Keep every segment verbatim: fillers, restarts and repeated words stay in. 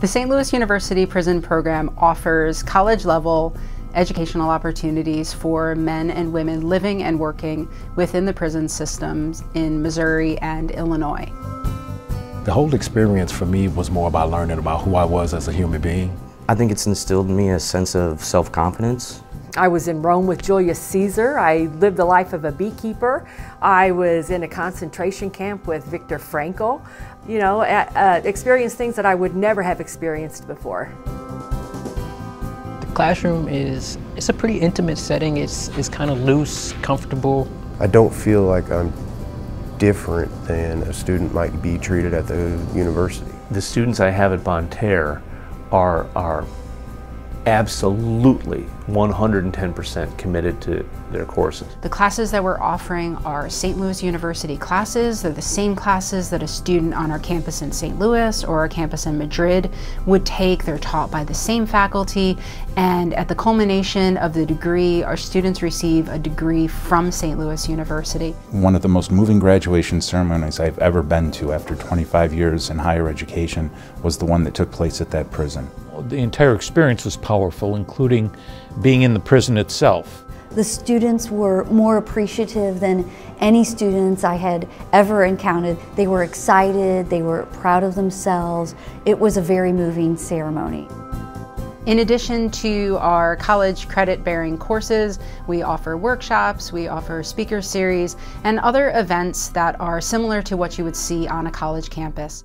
The Saint Louis University prison program offers college-level educational opportunities for men and women living and working within the prison systems in Missouri and Illinois. The whole experience for me was more about learning about who I was as a human being. I think it's instilled in me a sense of self-confidence. I was in Rome with Julius Caesar. I lived the life of a beekeeper. I was in a concentration camp with Viktor Frankl. You know, uh, experienced things that I would never have experienced before. The classroom is it's a pretty intimate setting. It's, it's kind of loose, comfortable. I don't feel like I'm different than a student might be treated at the university. The students I have at Bonterre are, are absolutely one hundred ten percent committed to their courses. The classes that we're offering are Saint Louis University classes. They're the same classes that a student on our campus in Saint Louis or our campus in Madrid would take. They're taught by the same faculty, and at the culmination of the degree, our students receive a degree from Saint Louis University. One of the most moving graduation ceremonies I've ever been to after twenty-five years in higher education was the one that took place at that prison. The entire experience was powerful, including being in the prison itself. The students were more appreciative than any students I had ever encountered. They were excited, they were proud of themselves. It was a very moving ceremony. In addition to our college credit-bearing courses, we offer workshops, we offer speaker series, and other events that are similar to what you would see on a college campus.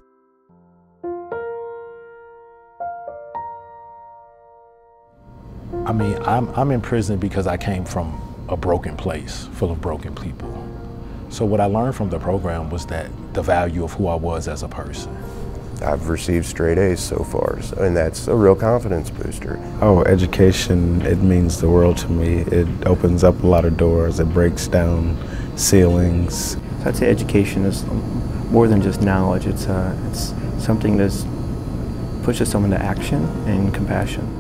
I mean, I'm, I'm in prison because I came from a broken place full of broken people. So what I learned from the program was that the value of who I was as a person. I've received straight A's so far, so, and that's a real confidence booster. Oh, education, it means the world to me. It opens up a lot of doors. It breaks down ceilings. I'd say education is more than just knowledge. It's, uh, it's something that pushes someone to action and compassion.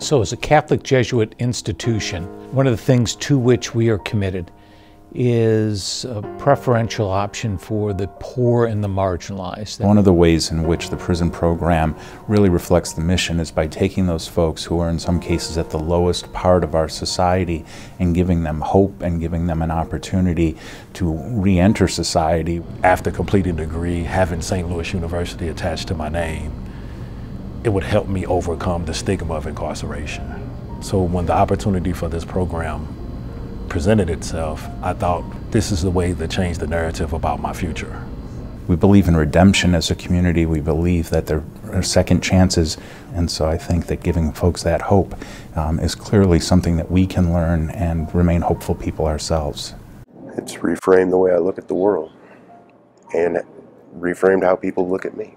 So as a Catholic Jesuit institution, one of the things to which we are committed is a preferential option for the poor and the marginalized. One of the ways in which the prison program really reflects the mission is by taking those folks who are in some cases at the lowest part of our society and giving them hope and giving them an opportunity to re-enter society. After completing the degree, having Saint Louis University attached to my name, it would help me overcome the stigma of incarceration. So when the opportunity for this program presented itself, I thought this is the way to change the narrative about my future. We believe in redemption as a community. We believe that there are second chances. And so I think that giving folks that hope um, is clearly something that we can learn and remain hopeful people ourselves. It's reframed the way I look at the world and reframed how people look at me.